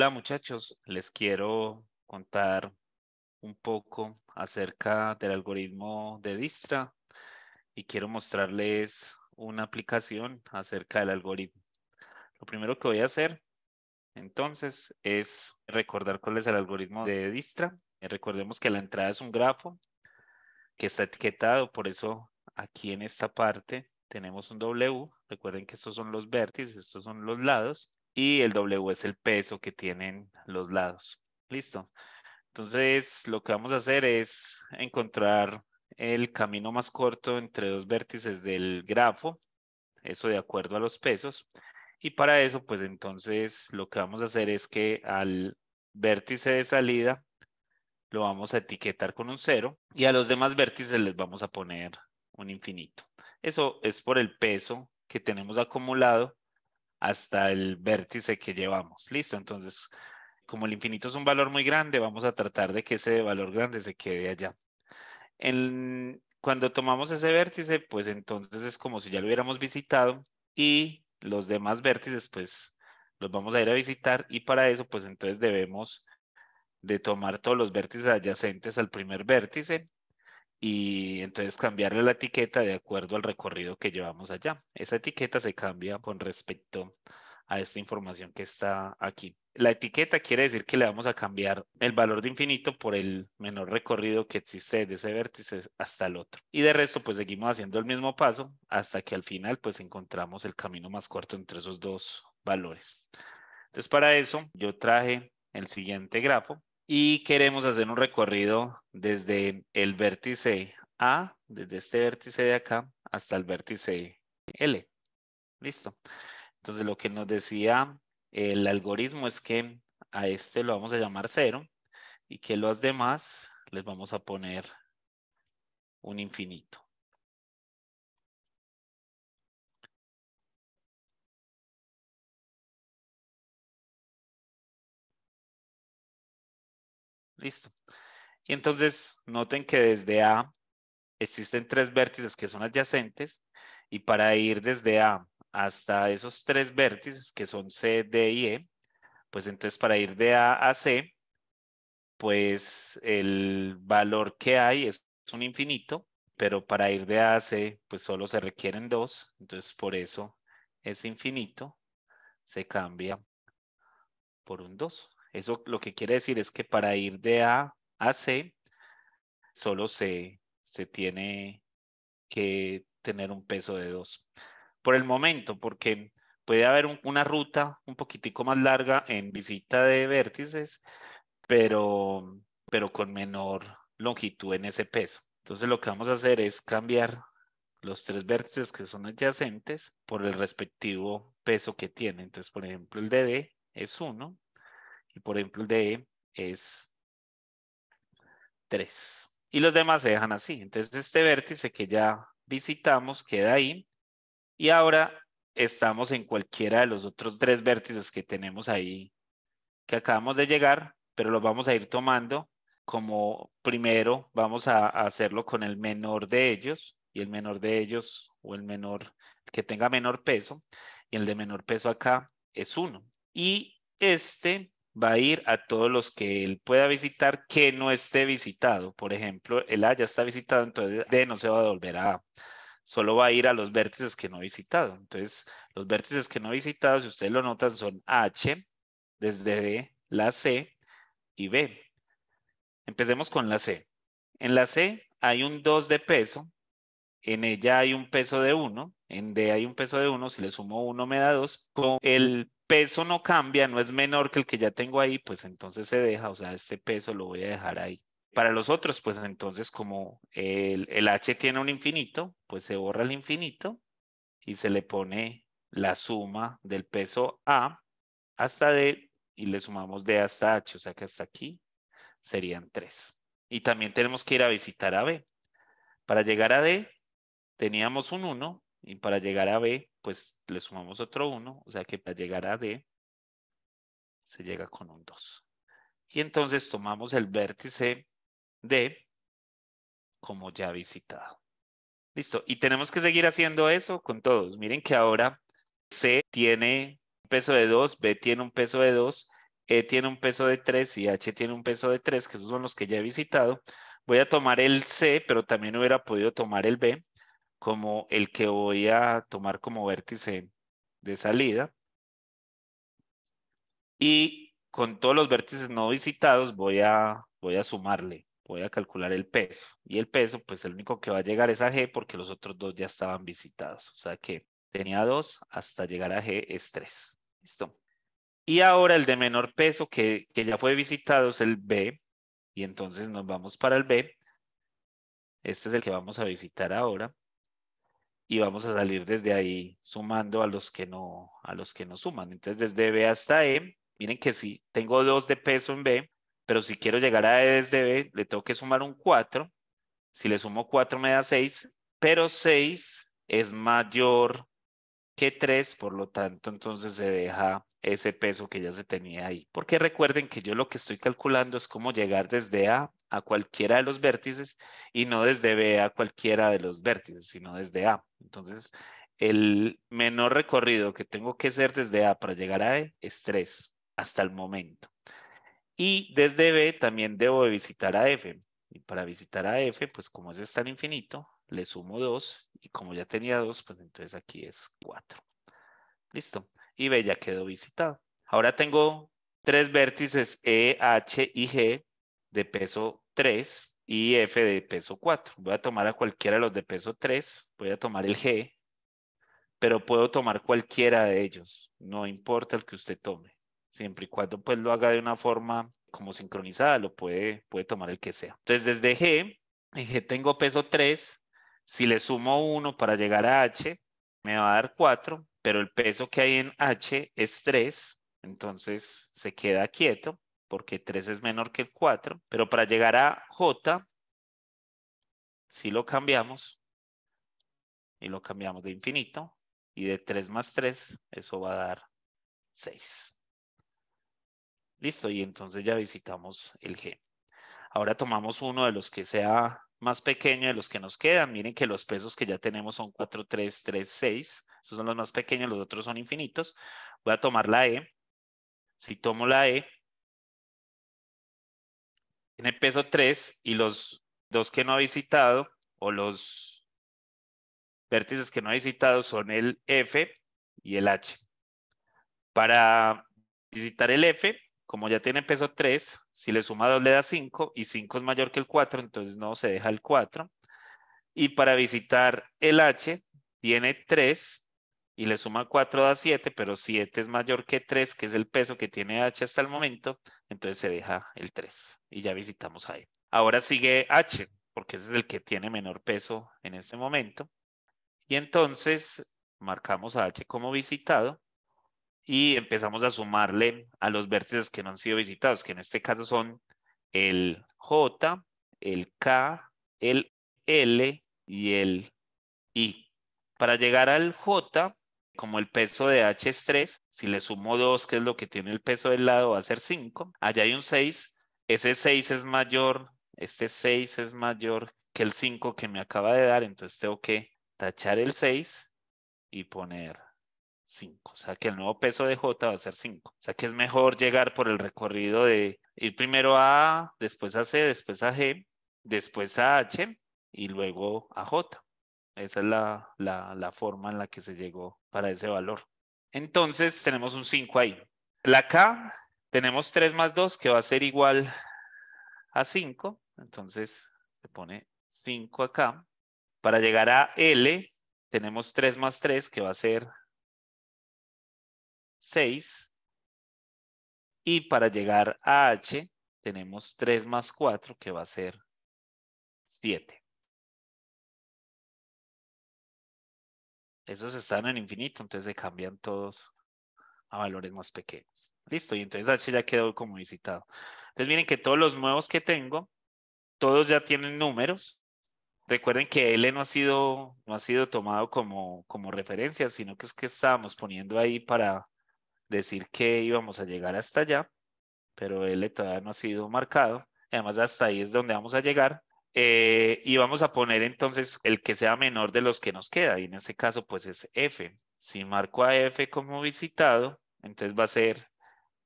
Hola muchachos, les quiero contar un poco acerca del algoritmo de Dijkstra y quiero mostrarles una aplicación acerca del algoritmo. Lo primero que voy a hacer entonces es recordar cuál es el algoritmo de Dijkstra. Recordemos que la entrada es un grafo que está etiquetado, por eso aquí en esta parte tenemos un W. Recuerden que estos son los vértices, estos son los lados. Y el W es el peso que tienen los lados. ¿Listo? Entonces, lo que vamos a hacer es encontrar el camino más corto entre dos vértices del grafo. Eso de acuerdo a los pesos. Y para eso, pues entonces, lo que vamos a hacer es que al vértice de salida lo vamos a etiquetar con un 0. Y a los demás vértices les vamos a poner un infinito. Eso es por el peso que tenemos acumulado hasta el vértice que llevamos. ¿Listo? Entonces, como el infinito es un valor muy grande, vamos a tratar de que ese valor grande se quede allá. Cuando tomamos ese vértice, pues entonces es como si ya lo hubiéramos visitado y los demás vértices, pues, los vamos a ir a visitar y para eso, pues, entonces debemos de tomar todos los vértices adyacentes al primer vértice y entonces cambiarle la etiqueta de acuerdo al recorrido que llevamos allá. Esa etiqueta se cambia con respecto a esta información que está aquí. La etiqueta quiere decir que le vamos a cambiar el valor de infinito por el menor recorrido que existe desde ese vértice hasta el otro. Y de resto, pues seguimos haciendo el mismo paso hasta que al final, pues encontramos el camino más corto entre esos dos valores. Entonces, para eso, yo traje el siguiente grafo. Y queremos hacer un recorrido desde el vértice A, desde este vértice de acá, hasta el vértice L. Listo. Entonces lo que nos decía el algoritmo es que a este lo vamos a llamar 0 y que los demás les vamos a poner un infinito. Listo. Y entonces noten que desde A existen tres vértices que son adyacentes y para ir desde A hasta esos tres vértices que son C, D y E, pues entonces para ir de A a C, pues el valor que hay es un infinito, pero para ir de A a C, pues solo se requieren dos, entonces por eso ese infinito se cambia por un 2. Eso lo que quiere decir es que para ir de A a C, solo se tiene que tener un peso de 2. Por el momento, porque puede haber una ruta un poquitico más larga en visita de vértices, pero con menor longitud en ese peso. Entonces lo que vamos a hacer es cambiar los tres vértices que son adyacentes por el respectivo peso que tienen. Entonces, por ejemplo, el de D es 1. Y por ejemplo el de E es 3. Y los demás se dejan así. Entonces este vértice que ya visitamos queda ahí. Y ahora estamos en cualquiera de los otros tres vértices que tenemos ahí que acabamos de llegar. Pero los vamos a ir tomando como primero vamos a hacerlo con el menor de ellos. Y el menor de ellos o el menor que tenga menor peso. Y el de menor peso acá es 1. Y este va a ir a todos los que él pueda visitar que no esté visitado. Por ejemplo, el A ya está visitado, entonces D no se va a devolver a A. Solo va a ir a los vértices que no he visitado. Entonces, los vértices que no he visitado, si ustedes lo notan, son H, desde D, la C y B. Empecemos con la C. En la C hay un 2 de peso. En ella hay un peso de 1. En D hay un peso de 1. Si le sumo 1 me da 2. Con el peso no cambia, no es menor que el que ya tengo ahí, pues entonces se deja, o sea, este peso lo voy a dejar ahí. Para los otros, pues entonces como el H tiene un infinito, pues se borra el infinito y se le pone la suma del peso A hasta D y le sumamos D hasta H, o sea que hasta aquí serían 3. Y también tenemos que ir a visitar a B. Para llegar a D teníamos un 1 y para llegar a B pues le sumamos otro 1, o sea que para llegar a D se llega con un 2. Y entonces tomamos el vértice D como ya visitado. Listo, y tenemos que seguir haciendo eso con todos. Miren que ahora C tiene un peso de 2, B tiene un peso de 2, E tiene un peso de 3 y H tiene un peso de 3, que esos son los que ya he visitado. Voy a tomar el C, pero también hubiera podido tomar el B como el que voy a tomar como vértice de salida. Y con todos los vértices no visitados voy a sumarle, voy a calcular el peso. Y el peso, pues el único que va a llegar es a G porque los otros dos ya estaban visitados. O sea que tenía 2 hasta llegar a G es 3. ¿Listo? Y ahora el de menor peso que ya fue visitado es el B. Y entonces nos vamos para el B. Este es el que vamos a visitar ahora. Y vamos a salir desde ahí sumando a los que no suman. Entonces desde B hasta E, miren que sí, tengo 2 de peso en B, pero si quiero llegar a E desde B, le tengo que sumar un 4. Si le sumo 4 me da 6, pero 6 es mayor que 3, por lo tanto entonces se deja ese peso que ya se tenía ahí. Porque recuerden que yo lo que estoy calculando es cómo llegar desde A a cualquiera de los vértices y no desde B a cualquiera de los vértices, sino desde A. Entonces, el menor recorrido que tengo que hacer desde A para llegar a E es 3 hasta el momento. Y desde B también debo de visitar a F. Y para visitar a F, pues como ese está en infinito, le sumo 2 y como ya tenía 2, pues entonces aquí es 4. Listo. Y B ya quedó visitado. Ahora tengo 3 vértices E, H y G de peso 3 y F de peso 4. Voy a tomar a cualquiera de los de peso 3. Voy a tomar el G, pero puedo tomar cualquiera de ellos. No importa el que usted tome. Siempre y cuando pues lo haga de una forma como sincronizada, lo puede tomar el que sea. Entonces desde G, en G tengo peso 3. Si le sumo 1 para llegar a H, me va a dar 4. Pero el peso que hay en H es 3, entonces se queda quieto, porque 3 es menor que el 4. Pero para llegar a J, si lo cambiamos, y lo cambiamos de infinito, y de 3 más 3, eso va a dar 6. Listo, y entonces ya visitamos el G. Ahora tomamos uno de los que sea más pequeño de los que nos quedan. Miren que los pesos que ya tenemos son 4, 3, 3, 6. Esos son los más pequeños, los otros son infinitos. Voy a tomar la E. Si tomo la E, tiene peso 3 y los 2 que no ha visitado o los vértices que no ha visitado son el F y el H. Para visitar el F, como ya tiene peso 3, si le suma 2 le da 5 y 5 es mayor que el 4, entonces no se deja el 4. Y para visitar el H, tiene 3 y le suma 4 da 7, pero 7 es mayor que 3, que es el peso que tiene H hasta el momento, entonces se deja el 3 y ya visitamos ahí. Ahora sigue H, porque ese es el que tiene menor peso en este momento. Y entonces marcamos a H como visitado. Y empezamos a sumarle a los vértices que no han sido visitados, que en este caso son el J, el K, el L y el I. Para llegar al J, como el peso de H es 3, si le sumo 2, que es lo que tiene el peso del lado, va a ser 5. Allá hay un 6. Ese 6 es mayor, este 6 es mayor que el 5 que me acaba de dar. Entonces tengo que tachar el 6 y poner 5, o sea que el nuevo peso de J va a ser 5, o sea que es mejor llegar por el recorrido de ir primero a A, después a C, después a G, después a H y luego a J. Esa es la forma en la que se llegó para ese valor. Entonces tenemos un 5 ahí. La K tenemos 3 más 2 que va a ser igual a 5, entonces se pone 5 acá. Para llegar a L tenemos 3 más 3 que va a ser 6 y para llegar a H tenemos 3 más 4 que va a ser 7. Esos están en infinito, entonces se cambian todos a valores más pequeños. Listo, y entonces H ya quedó como visitado. Entonces miren que todos los nuevos que tengo, todos ya tienen números. Recuerden que L no ha sido tomado como referencia, sino que es que estábamos poniendo ahí para decir que íbamos a llegar hasta allá, pero L todavía no ha sido marcado. Además, hasta ahí es donde vamos a llegar. Y vamos a poner entonces el que sea menor de los que nos queda. Y en ese caso, pues es F. Si marco a F como visitado, entonces va a ser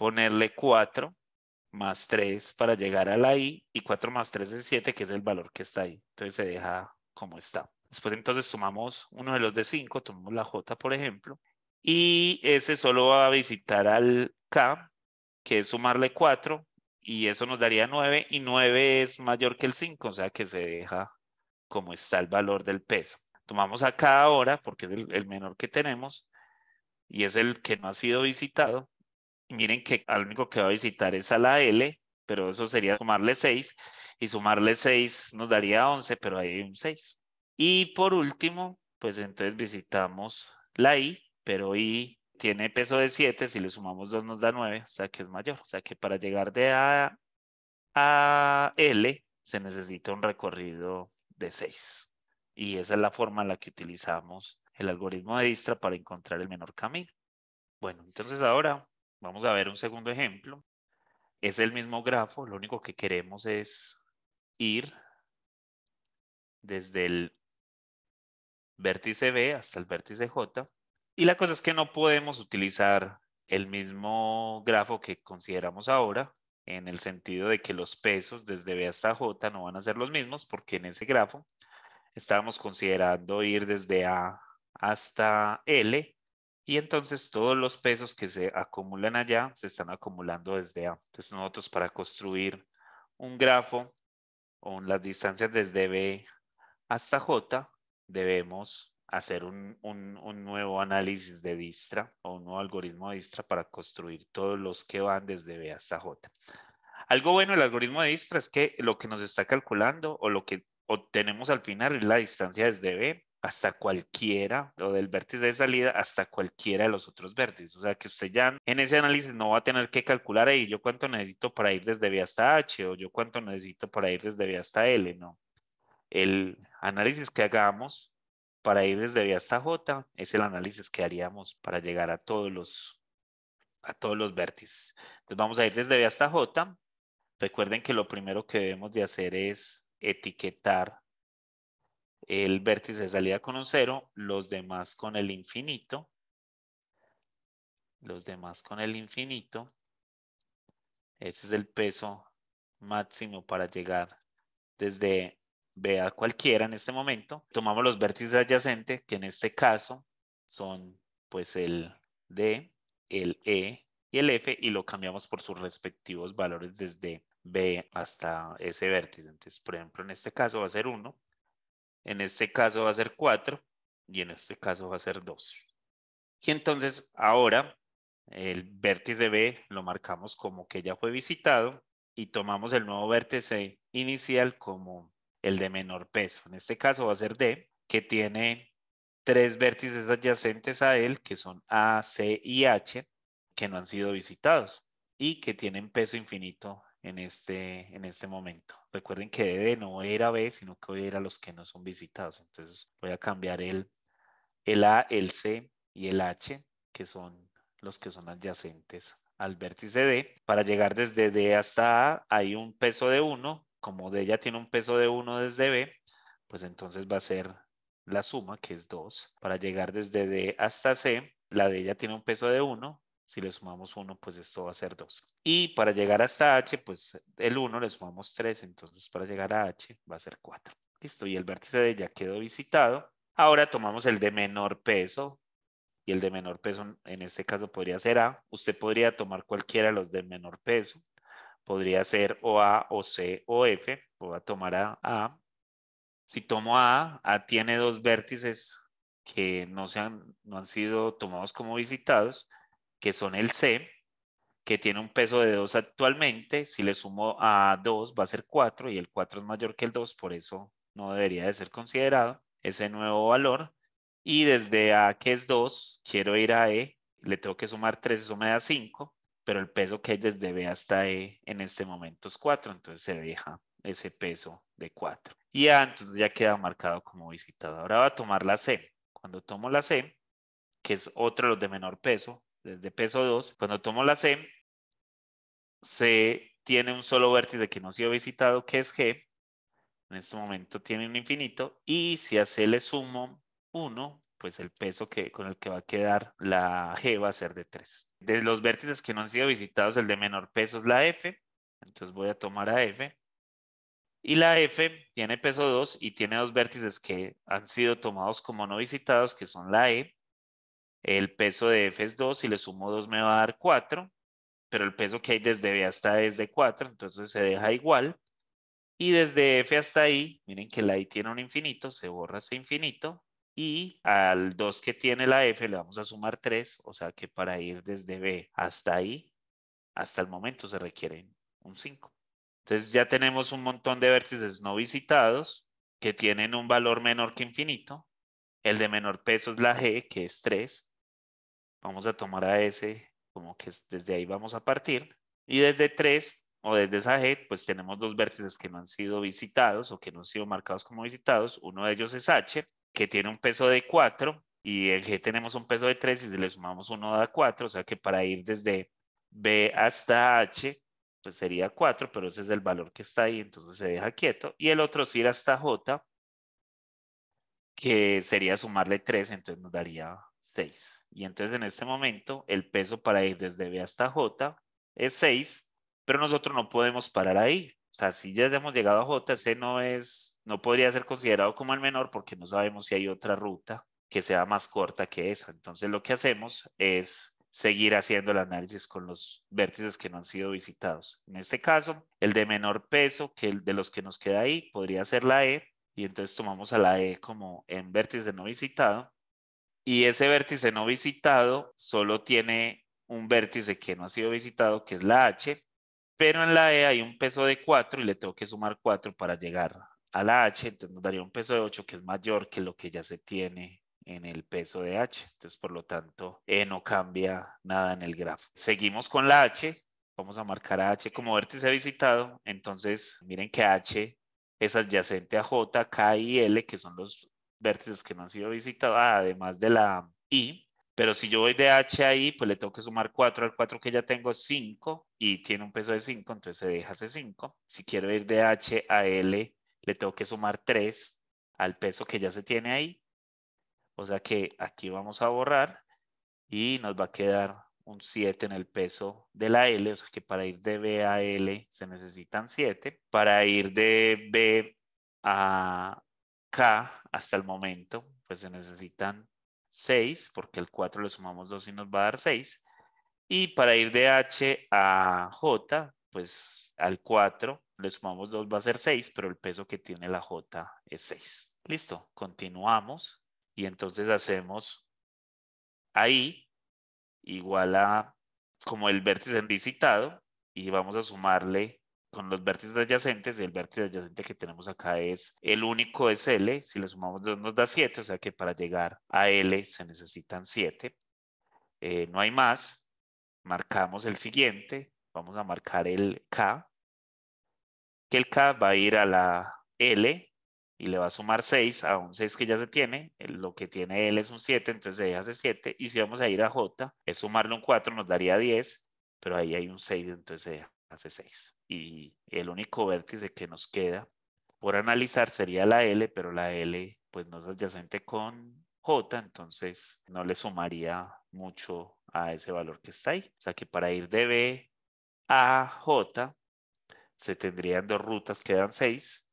ponerle 4 más 3 para llegar a la i, y 4 más 3 es 7, que es el valor que está ahí. Entonces se deja como está. Después entonces sumamos uno de los de 5, tomamos la j por ejemplo, y ese solo va a visitar al k, que es sumarle 4, y eso nos daría 9, y 9 es mayor que el 5, o sea que se deja como está el valor del peso. Tomamos acá ahora, porque es el menor que tenemos, y es el que no ha sido visitado. Y miren que al único que va a visitar es a la L, pero eso sería sumarle 6, y sumarle 6 nos daría 11, pero ahí hay un 6. Y por último, pues entonces visitamos la I, pero I tiene peso de 7, si le sumamos 2 nos da 9, o sea que es mayor. O sea que para llegar de A a L se necesita un recorrido de 6. Y esa es la forma en la que utilizamos el algoritmo de Dijkstra para encontrar el menor camino. Bueno, entonces ahora vamos a ver un segundo ejemplo. Es el mismo grafo, lo único que queremos es ir desde el vértice B hasta el vértice J. Y la cosa es que no podemos utilizar el mismo grafo que consideramos ahora, en el sentido de que los pesos desde B hasta J no van a ser los mismos, porque en ese grafo estábamos considerando ir desde A hasta L, y entonces todos los pesos que se acumulan allá se están acumulando desde A. Entonces nosotros, para construir un grafo con las distancias desde B hasta J, debemos hacer un nuevo análisis de Dijkstra, o un nuevo algoritmo de Dijkstra para construir todos los que van desde B hasta J. Algo bueno del algoritmo de Dijkstra es que lo que nos está calculando, o lo que obtenemos al final, es la distancia desde B hasta cualquiera, o del vértice de salida hasta cualquiera de los otros vértices. O sea que usted ya en ese análisis no va a tener que calcular ahí yo cuánto necesito para ir desde B hasta H, o yo cuánto necesito para ir desde B hasta L, no. El análisis que hagamos para ir desde B hasta J es el análisis que haríamos para llegar a todos los vértices. Entonces vamos a ir desde B hasta J. Recuerden que lo primero que debemos de hacer es etiquetar el vértice de salida con un 0, los demás con el infinito. Los demás con el infinito. Ese es el peso máximo para llegar desde B a cualquiera en este momento. Tomamos los vértices adyacentes, que en este caso son pues el D, el E y el F, y lo cambiamos por sus respectivos valores desde B hasta ese vértice. Entonces, por ejemplo, en este caso va a ser 1, en este caso va a ser 4, y en este caso va a ser 2. Y entonces ahora el vértice B lo marcamos como que ya fue visitado, y tomamos el nuevo vértice inicial como el de menor peso. En este caso va a ser D, que tiene 3 vértices adyacentes a él, que son A, C y H, que no han sido visitados y que tienen peso infinito en este momento. Recuerden que de D no voy a ir a B, sino que voy a ir a los que no son visitados. Entonces voy a cambiar el A, el C y el H, que son los que son adyacentes al vértice D. Para llegar desde D hasta A hay un peso de 1, como D ya tiene un peso de 1 desde B, pues entonces va a ser la suma, que es 2. Para llegar desde D hasta C, la D ya tiene un peso de 1. Si le sumamos 1, pues esto va a ser 2. Y para llegar hasta H, pues el 1 le sumamos 3. Entonces para llegar a H va a ser 4. Listo, y el vértice D ya quedó visitado. Ahora tomamos el de menor peso. Y el de menor peso en este caso podría ser A. Usted podría tomar cualquiera de los de menor peso. Podría ser o A, o C, o F. Voy a tomar a A. Si tomo a A tiene 2 vértices que no han sido tomados como visitados, que son el C, que tiene un peso de 2 actualmente. Si le sumo a 2 va a ser 4, y el 4 es mayor que el 2, por eso no debería de ser considerado ese nuevo valor. Y desde A, que es 2, quiero ir a E, le tengo que sumar 3, eso me da 5. Pero el peso que hay desde B hasta E en este momento es 4, entonces se deja ese peso de 4. Y A entonces ya queda marcado como visitado. Ahora va a tomar la C. Cuando tomo la C, que es otro de los de menor peso, desde peso 2, cuando tomo la C, C tiene un solo vértice que no ha sido visitado, que es G. En este momento tiene un infinito, y si a C le sumo 1, pues el peso con el que va a quedar la G va a ser de 3. De los vértices que no han sido visitados, el de menor peso es la F. Entonces voy a tomar a F. Y la F tiene peso 2 y tiene dos vértices que han sido tomados como no visitados, que son la E. El peso de F es 2, si le sumo 2 me va a dar 4, pero el peso que hay desde B hasta E es de 4, entonces se deja igual. Y desde F hasta I, miren que la I tiene un infinito, se borra ese infinito. Y al 2 que tiene la F le vamos a sumar 3, o sea que para ir desde B hasta I, hasta el momento se requieren un 5. Entonces ya tenemos un montón de vértices no visitados que tienen un valor menor que infinito. El de menor peso es la G, que es 3. Vamos a tomar a ese, como que desde ahí vamos a partir. Y desde 3, o desde esa G, pues tenemos dos vértices que no han sido visitados o que no han sido marcados como visitados. Uno de ellos es H, que tiene un peso de 4. Y el G tenemos un peso de 3 y si le sumamos 1 da 4. O sea que para ir desde B hasta H, pues sería 4, pero ese es el valor que está ahí, entonces se deja quieto. Y el otro es ir hasta J, que sería sumarle 3, entonces nos daría 6. Y entonces en este momento el peso para ir desde B hasta J es 6, pero nosotros no podemos parar ahí. O sea, si ya hemos llegado a J, ese no podría ser considerado como el menor porque no sabemos si hay otra ruta que sea más corta que esa. Entonces lo que hacemos es seguir haciendo el análisis con los vértices que no han sido visitados. En este caso, el de menor peso, que el de los que nos queda ahí, podría ser la E, y entonces tomamos a la E como en vértice no visitado, y ese vértice no visitado solo tiene un vértice que no ha sido visitado, que es la H, pero en la E hay un peso de 4 y le tengo que sumar 4 para llegar a la H, entonces nos daría un peso de 8 que es mayor que lo que ya se tiene en el peso de H. Entonces, por lo tanto, E no cambia nada en el grafo. Seguimos con la H. Vamos a marcar a H como vértice visitado. Entonces, miren que H es adyacente a J, K y L, que son los vértices que no han sido visitados, además de la I. Pero si yo voy de H a I, pues le tengo que sumar 4 al 4 que ya tengo, 5, y tiene un peso de 5, entonces se deja ese 5. Si quiero ir de H a L, le tengo que sumar 3 al peso que ya se tiene ahí. O sea que aquí vamos a borrar y nos va a quedar un 7 en el peso de la L. O sea que para ir de B a L se necesitan 7. Para ir de B a K hasta el momento, pues se necesitan 6, porque el 4 le sumamos 2 y nos va a dar 6. Y para ir de H a J, pues al 4 le sumamos 2 va a ser 6, pero el peso que tiene la J es 6. Listo, continuamos. Y entonces hacemos ahí igual a como el vértice visitado y vamos a sumarle con los vértices adyacentes. El vértice adyacente que tenemos acá es el único, es L. Si le sumamos 2 nos da 7, o sea que para llegar a L se necesitan 7. No hay más. Marcamos el siguiente. Vamos a marcar el K. Que el K va a ir a la L. Y le va a sumar 6 a un 6 que ya se tiene. Lo que tiene L es un 7, entonces se deja ese 7. Y si vamos a ir a J, es sumarle un 4, nos daría 10. Pero ahí hay un 6, entonces se deja ese 6. Y el único vértice que nos queda por analizar sería la L, pero la L pues no es adyacente con J, entonces no le sumaría mucho a ese valor que está ahí. O sea que para ir de B a J, se tendrían dos rutas, quedan 6.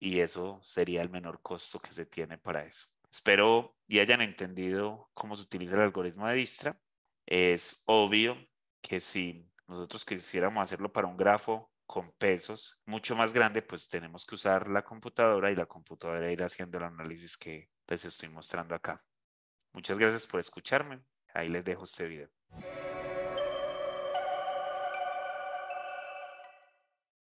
Y eso sería el menor costo que se tiene para eso. Espero y hayan entendido cómo se utiliza el algoritmo de Dijkstra. Es obvio que si nosotros quisiéramos hacerlo para un grafo con pesos mucho más grande, pues tenemos que usar la computadora y la computadora ir haciendo el análisis que les estoy mostrando acá. Muchas gracias por escucharme. Ahí les dejo este video.